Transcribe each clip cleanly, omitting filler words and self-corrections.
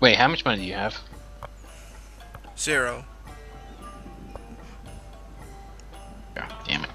Wait, how much money do you have? 0. God damn it.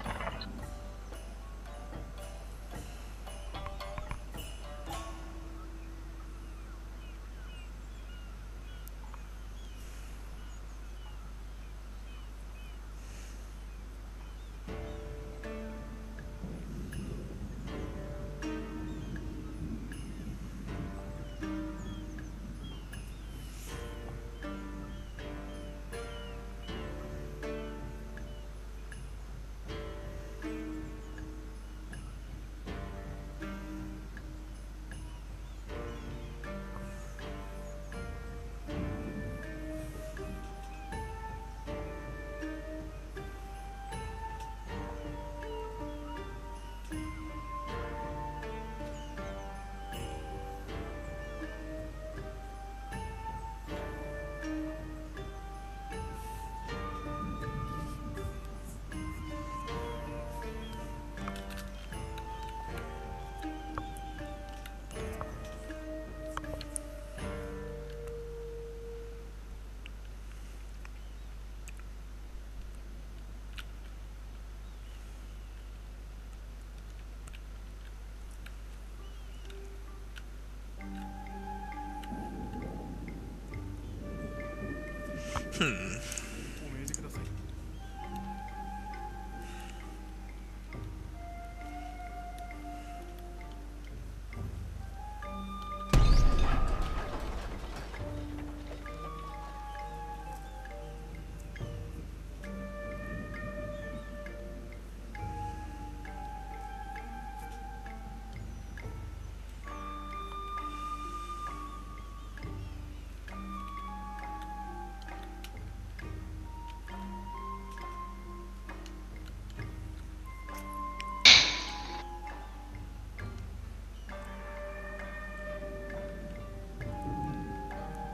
Hmm.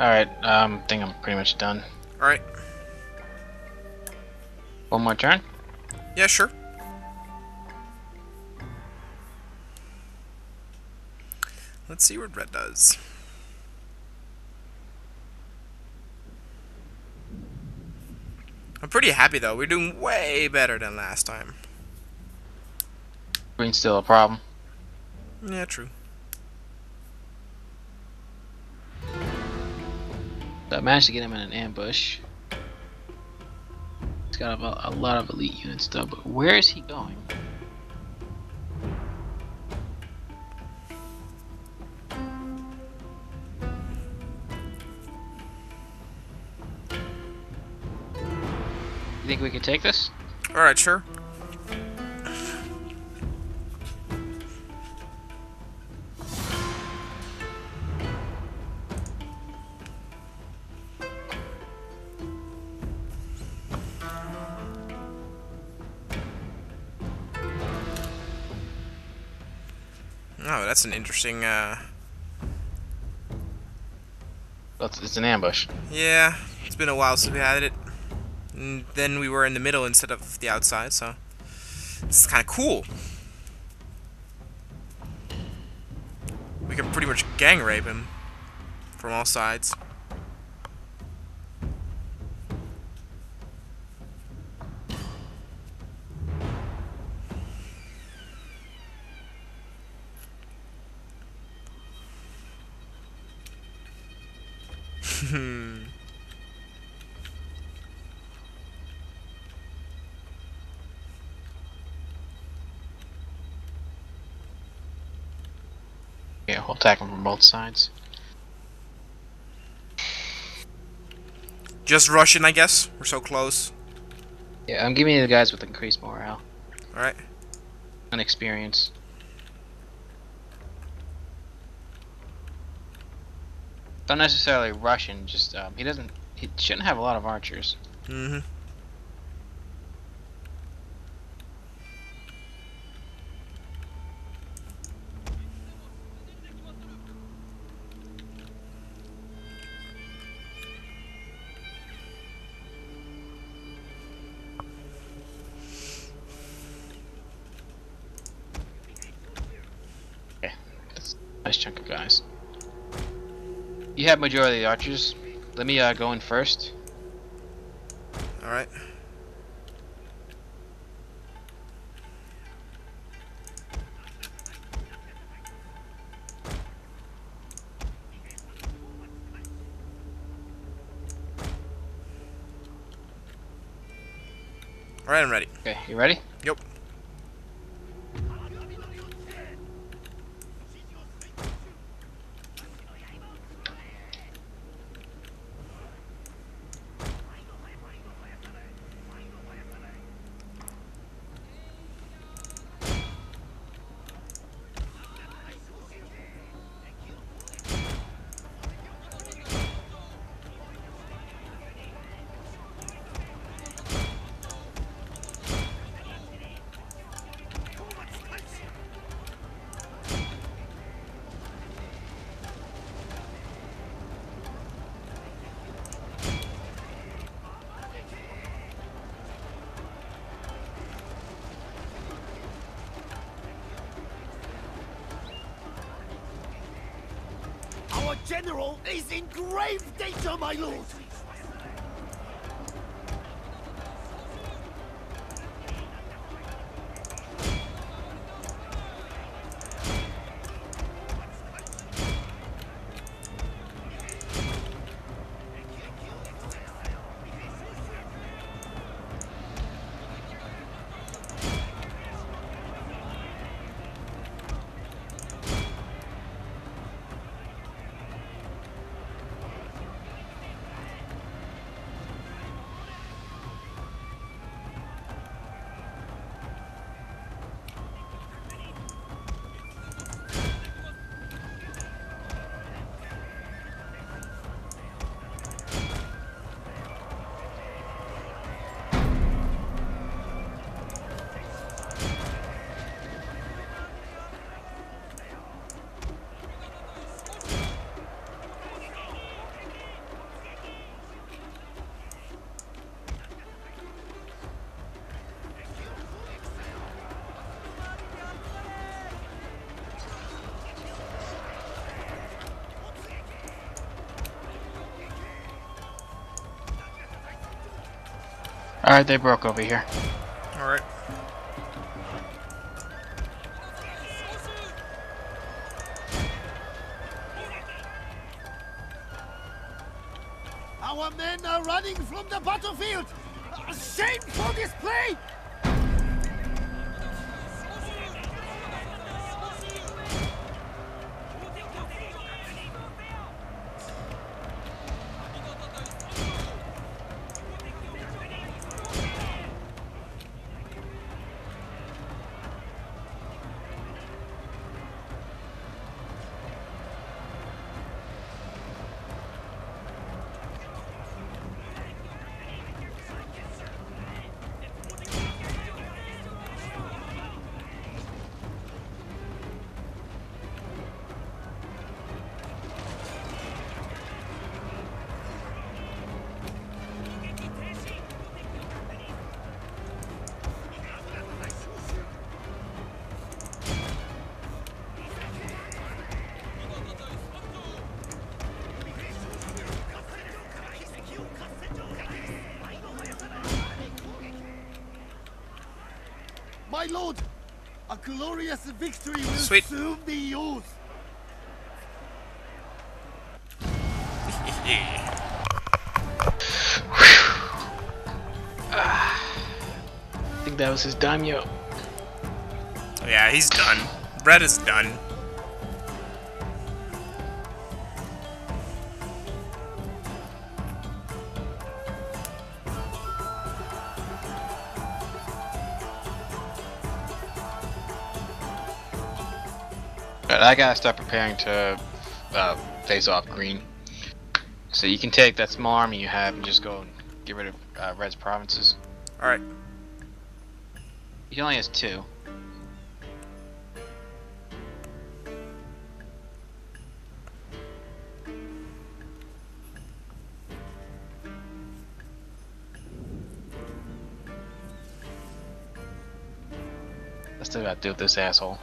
Alright, I think I'm pretty much done. Alright. One more turn? Yeah, sure. Let's see what red does. I'm pretty happy though, we're doing way better than last time. Green's still a problem. Yeah, true. I managed to get him in an ambush. He's got a lot of elite units though, but where is he going? You think we can take this? Alright, sure. Oh, that's an interesting, It's an ambush. Yeah, it's been a while since we had it. And then we were in the middle instead of the outside, so... This is kind of cool. We can pretty much gang rape him. From all sides. Yeah, we'll attack them from both sides. Just rush in, I guess. We're so close. Yeah, I'm giving you the guys with increased morale. Alright. And experience. Not necessarily Russian, just he shouldn't have a lot of archers. Mm-hmm. Okay. That's a nice chunk of guys. You have majority of the archers. Let me go in first. Alright. Alright, I'm ready. Okay, you ready? Yep. Our general is in grave danger, my lord! Alright, they broke over here. Alright. Our men are running from the battlefield! A shameful display! My lord, a glorious victory will soon be yours. I think that was his daimyo. Yeah, he's done. Brett is done. I gotta start preparing to phase off green. So you can take that small army you have and just go and get rid of red's provinces. Alright. He only has 2. I still gotta deal with this asshole.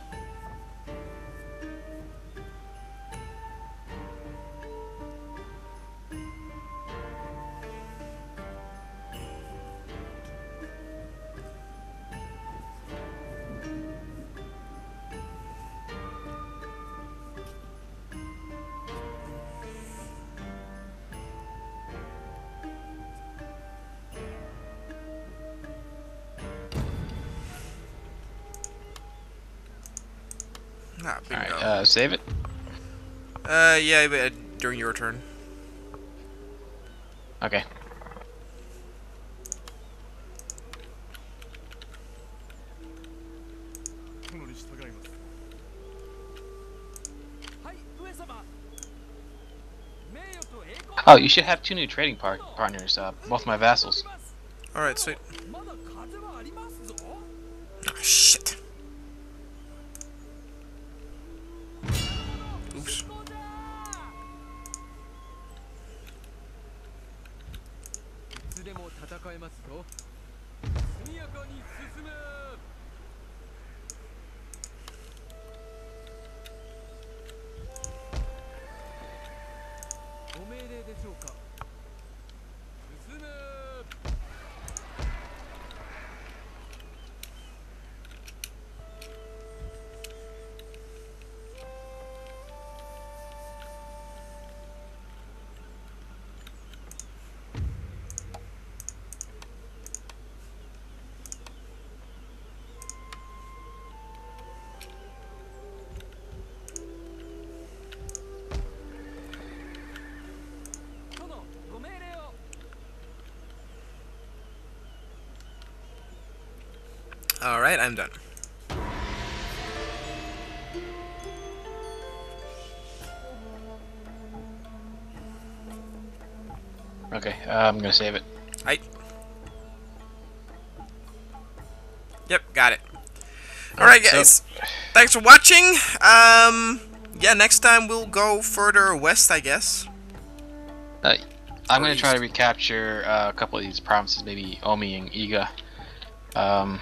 Not big enough. All right, save it. Yeah, but during your turn. Okay. Oh, you should have two new trading partners, both my vassals. Alright, sweet. Oh, shit. Oops. Alright, I'm done. Okay, I'm gonna save it. Right. Yep, got it. Alright, guys. Thanks for watching. Yeah, next time we'll go further west, I guess. I'm gonna try to recapture a couple of these provinces, maybe Omi and Iga.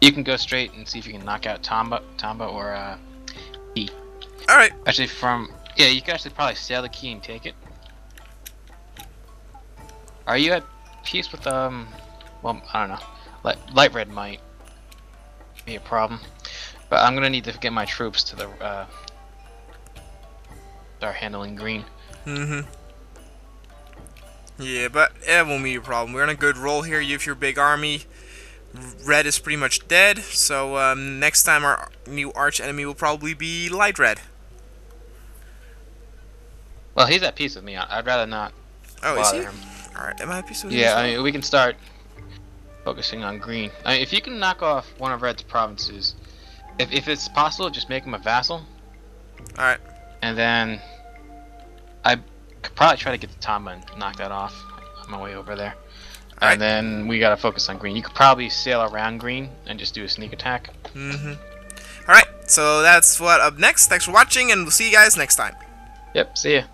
You can go straight and see if you can knock out Tamba or Key. All right. Actually, you can actually probably sell the key and take it. Are you at peace with well, I don't know. Light red might be a problem, but I'm gonna need to get my troops to the start handling green. Mm-hmm. Yeah, but it won't be a problem. We're on a good roll here. You have your big army. Red is pretty much dead, so next time our new arch enemy will probably be light red. Well, he's at peace with me. I'd rather not bother him. All right, am I at peace with you? Yeah, I mean, we can start focusing on green. I mean, if you can knock off one of Red's provinces, if it's possible, just make him a vassal. All right. And then I could probably try to get to Tamba and knock that off on my way over there. And then we gotta focus on green. You could probably sail around green and just do a sneak attack. Mm-hmm. Alright, so that's what up next. Thanks for watching, and we'll see you guys next time. Yep, see ya.